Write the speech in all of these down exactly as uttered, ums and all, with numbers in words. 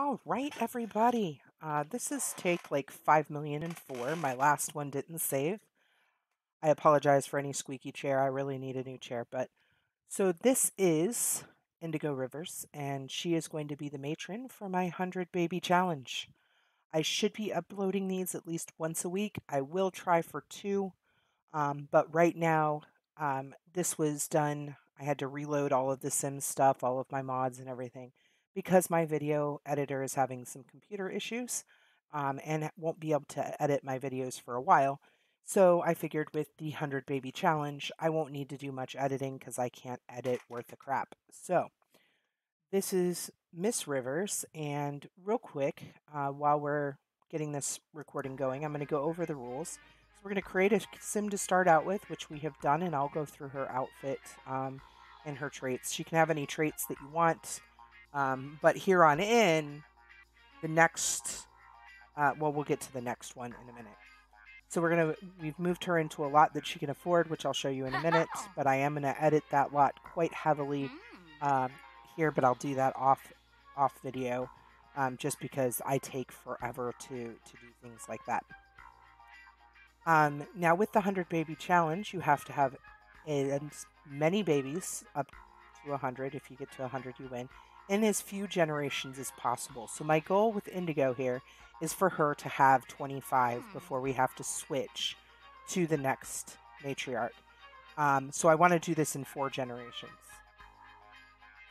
All right, everybody. Uh, this is take like five million and four. My last one didn't save. I apologize for any squeaky chair. I really need a new chair. But so this is Indigo Rivers, and she is going to be the matron for my one hundred baby challenge. I should be uploading these at least once a week. I will try for two. Um, but right now, um, this was done. I had to reload all of the Sims stuff, all of my mods and everything, because my video editor is having some computer issues um, and won't be able to edit my videos for a while. So I figured with the one hundred baby challenge, I won't need to do much editing because I can't edit worth a crap. So this is Miss Rivers, and real quick, uh, while we're getting this recording going, I'm going to go over the rules. So we're going to create a sim to start out with, which we have done, and I'll go through her outfit um, and her traits. She can have any traits that you want, um, but here on in, the next, uh, well, we'll get to the next one in a minute. So we're going to, we've moved her into a lot that she can afford, which I'll show you in a minute, but I am going to edit that lot quite heavily um, here, but I'll do that off off video um, just because I take forever to, to do things like that. Um, now with the one hundred baby challenge, you have to have as many babies up to one hundred. If you get to one hundred, you win, in as few generations as possible. So my goal with Indigo here is for her to have twenty-five before we have to switch to the next matriarch. Um, so I want to do this in four generations.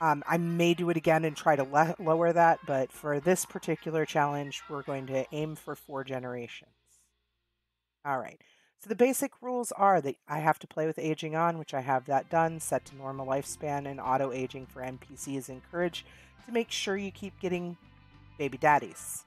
Um, I may do it again and try to lower that, but for this particular challenge, we're going to aim for four generations. All right. So the basic rules are that I have to play with aging on, which I have that done, set to normal lifespan, and auto-aging for N P C is encouraged to make sure you keep getting baby daddies.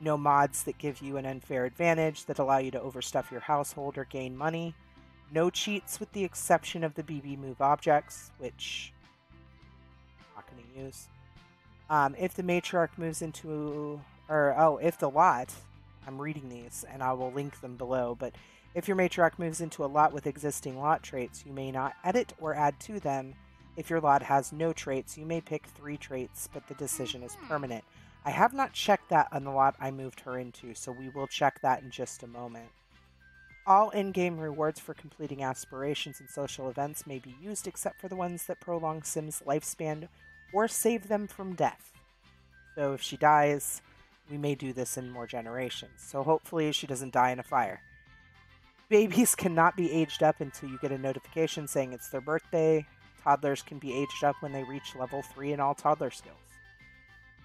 No mods that give you an unfair advantage that allow you to overstuff your household or gain money. No cheats with the exception of the B B move objects, which I'm not going to use. Um, if the matriarch moves into, or oh, if the lot, I'm reading these and I will link them below, but if your matriarch moves into a lot with existing lot traits, you may not edit or add to them. If your lot has no traits, you may pick three traits, but the decision is permanent. I have not checked that on the lot I moved her into, so we will check that in just a moment. All in-game rewards for completing aspirations and social events may be used except for the ones that prolong Sims' lifespan or save them from death. So if she dies, we may do this in more generations. So hopefully she doesn't die in a fire. Babies cannot be aged up until you get a notification saying it's their birthday. Toddlers can be aged up when they reach level three in all toddler skills.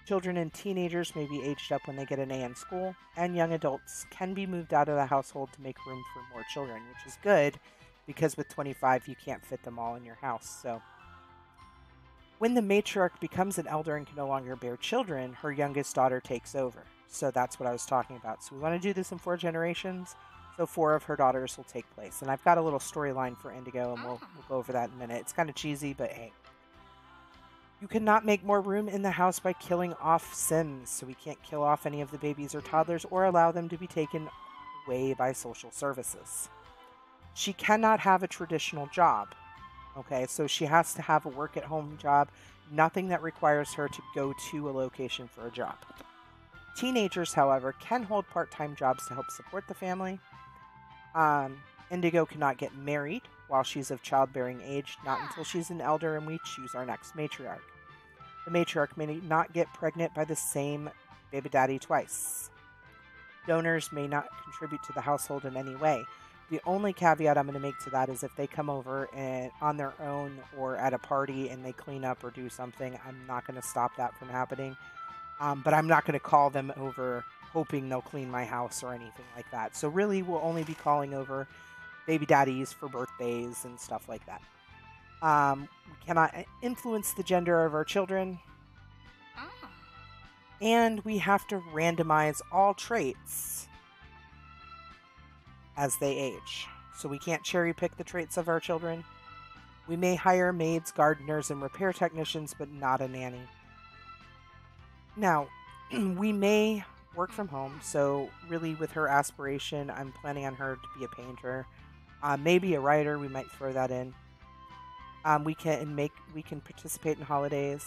Children and teenagers may be aged up when they get an A in school, and young adults can be moved out of the household to make room for more children, which is good because with twenty-five you can't fit them all in your house. So when the matriarch becomes an elder and can no longer bear children, her youngest daughter takes over. So that's what I was talking about. So we want to do this in four generations, so four of her daughters will take place. And I've got a little storyline for Indigo, and we'll, we'll go over that in a minute. It's kind of cheesy, but hey. You cannot make more room in the house by killing off Sims, so we can't kill off any of the babies or toddlers or allow them to be taken away by social services. She cannot have a traditional job. Okay, so she has to have a work-at-home job, nothing that requires her to go to a location for a job. Teenagers, however, can hold part-time jobs to help support the family. Um, Indigo cannot get married while she's of childbearing age, not until she's an elder and we choose our next matriarch. The matriarch may not get pregnant by the same baby daddy twice. Donors may not contribute to the household in any way. The only caveat I'm going to make to that is if they come over and on their own or at a party and they clean up or do something, I'm not going to stop that from happening. Um, but I'm not going to call them over hoping they'll clean my house or anything like that. So really, we'll only be calling over baby daddies for birthdays and stuff like that. Um, we cannot influence the gender of our children. Oh. And we have to randomize all traits as they age. So we can't cherry pick the traits of our children. We may hire maids, gardeners, and repair technicians, but not a nanny. Now, we may work from home, so really with her aspiration, I'm planning on her to be a painter, uh, maybe a writer, we might throw that in. Um, we can make, we can participate in holidays.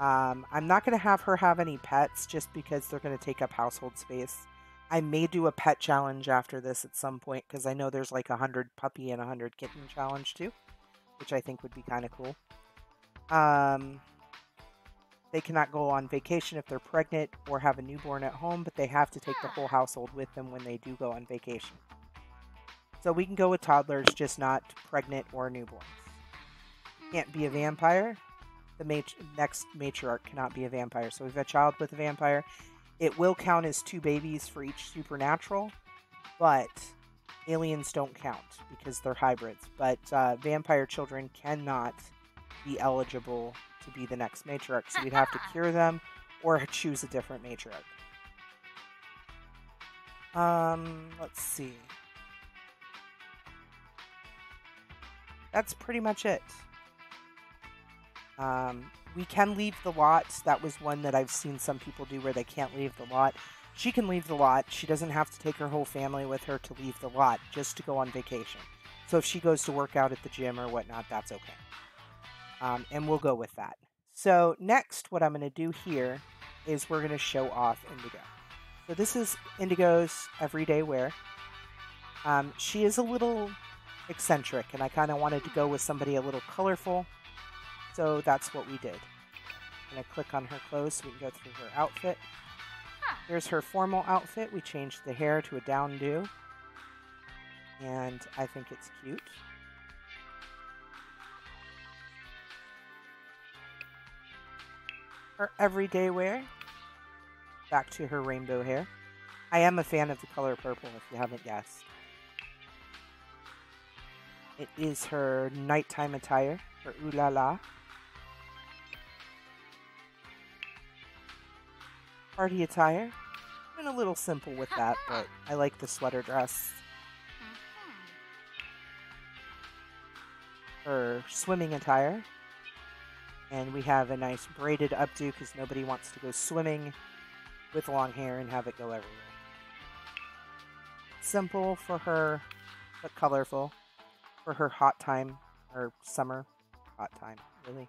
Um, I'm not going to have her have any pets just because they're going to take up household space. I may do a pet challenge after this at some point because I know there's like a hundred puppy and a hundred kitten challenge too, which I think would be kind of cool. Um, they cannot go on vacation if they're pregnant or have a newborn at home, but they have to take the whole household with them when they do go on vacation. So we can go with toddlers, just not pregnant or newborns. Can't be a vampire. The mat- next matriarch cannot be a vampire. So if a child with a vampire, it will count as two babies for each supernatural, but aliens don't count because they're hybrids. But uh, vampire children cannot be eligible to be the next matriarch. So we'd have to cure them or choose a different matriarch. Um, let's see. That's pretty much it. Um, we can leave the lot. That was one that I've seen some people do where they can't leave the lot. She can leave the lot. She doesn't have to take her whole family with her to leave the lot, just to go on vacation. So if she goes to work out at the gym or whatnot, that's okay. Um, and we'll go with that. So next, what I'm going to do here is we're going to show off Indigo. So this is Indigo's everyday wear. Um, she is a little eccentric, and I kind of wanted to go with somebody a little colorful. So that's what we did. I'm going to click on her clothes so we can go through her outfit. Here's her formal outfit. We changed the hair to a down do. And I think it's cute. Her everyday wear. Back to her rainbow hair. I am a fan of the color purple, if you haven't guessed. It is her nighttime attire, her ooh la la. Party attire. I've been a little simple with that, but I like the sweater dress. Her swimming attire. And we have a nice braided updo because nobody wants to go swimming with long hair and have it go everywhere. Simple for her, but colorful for her hot time, or summer hot time, really.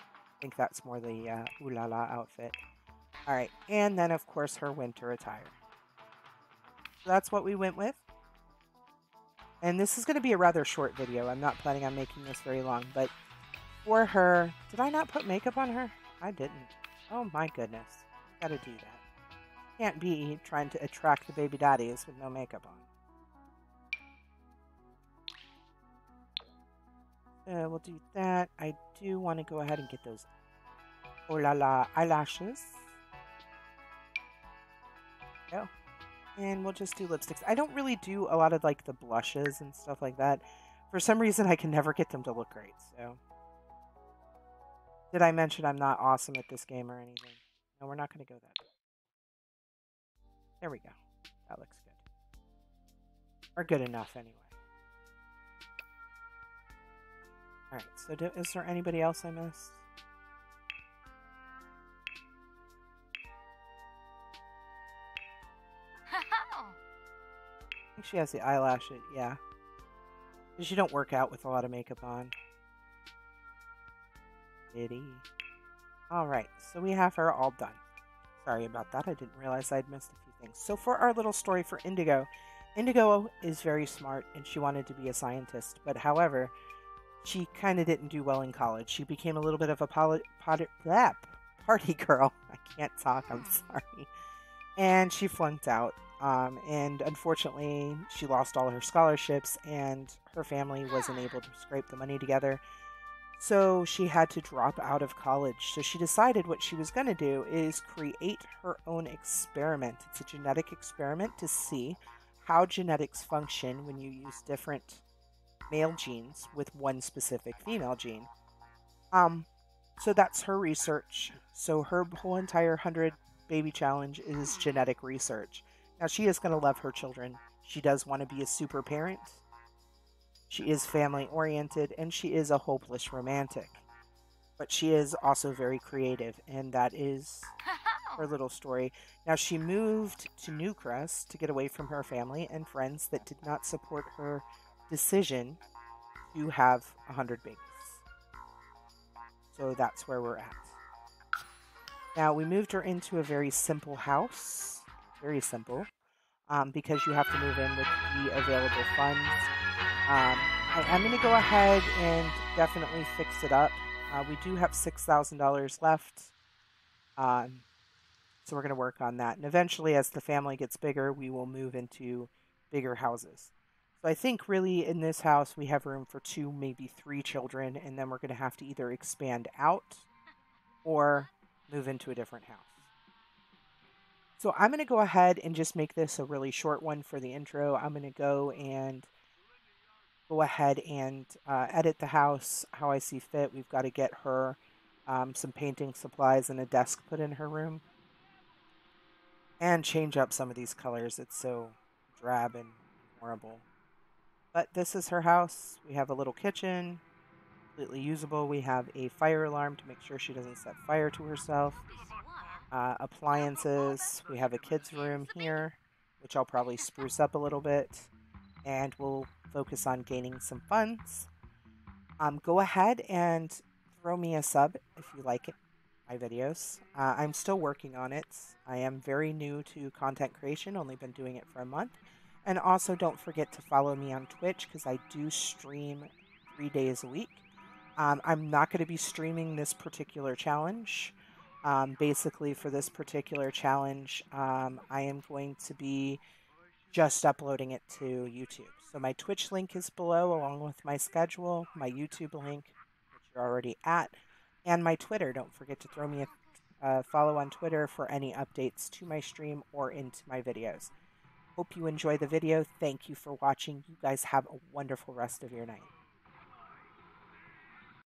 I think that's more the uh, ooh la la outfit. All right, and then, of course, her winter attire. So that's what we went with. And this is going to be a rather short video. I'm not planning on making this very long, but for her... Did I not put makeup on her? I didn't. Oh, my goodness. Got to do that. Can't be trying to attract the baby daddies with no makeup on. Uh, we'll do that. I do want to go ahead and get those ooh la la eyelashes. Go. And we'll just do lipsticks. I don't really do a lot of like the blushes and stuff like that. For some reason, I can never get them to look great. So, did I mention I'm not awesome at this game or anything? No, we're not going to go that way. There we go. That looks good. Or good enough anyway. All right. So, do, is there anybody else I missed? I think she has the eyelash, yeah. Because you don't work out with a lot of makeup on. Itty. Alright, so we have her all done. Sorry about that, I didn't realize I'd missed a few things. So for our little story for Indigo, Indigo is very smart and she wanted to be a scientist, but however, she kind of didn't do well in college. She became a little bit of a poly pod bleh, party girl. I can't talk, I'm sorry. And she flunked out. Um, and unfortunately, she lost all her scholarships and her family wasn't able to scrape the money together. So she had to drop out of college. So she decided what she was going to do is create her own experiment. It's a genetic experiment to see how genetics function when you use different male genes with one specific female gene. Um, so that's her research. So her whole entire one hundred baby challenge is genetic research. Now, she is going to love her children. She does want to be a super parent. She is family-oriented, and she is a hopeless romantic. But she is also very creative, and that is her little story. Now, she moved to Newcrest to get away from her family and friends that did not support her decision to have one hundred babies. So that's where we're at. Now, we moved her into a very simple house. Very simple. Um, because you have to move in with the available funds. Um, I am going to go ahead and definitely fix it up. Uh, we do have six thousand dollars left. Um, so we're going to work on that. And eventually, as the family gets bigger, we will move into bigger houses. So I think really in this house, we have room for two, maybe three children. And then we're going to have to either expand out or move into a different house. So I'm going to go ahead and just make this a really short one for the intro. I'm going to go and go ahead and uh, edit the house how I see fit. We've got to get her um, some painting supplies and a desk put in her room. And change up some of these colors. It's so drab and horrible. But this is her house. We have a little kitchen. Completely usable. We have a fire alarm to make sure she doesn't set fire to herself. Uh, appliances. We have a kids room here, which I'll probably spruce up a little bit, and we'll focus on gaining some funds. Um, go ahead and throw me a sub if you like it, my videos. Uh, I'm still working on it. I am very new to content creation, only been doing it for a month. And also don't forget to follow me on Twitch because I do stream three days a week. Um, I'm not going to be streaming this particular challenge. Um, basically, for this particular challenge, um, I am going to be just uploading it to YouTube. So my Twitch link is below, along with my schedule, my YouTube link, which you're already at, and my Twitter. Don't forget to throw me a uh, follow on Twitter for any updates to my stream or into my videos. Hope you enjoy the video. Thank you for watching. You guys have a wonderful rest of your night.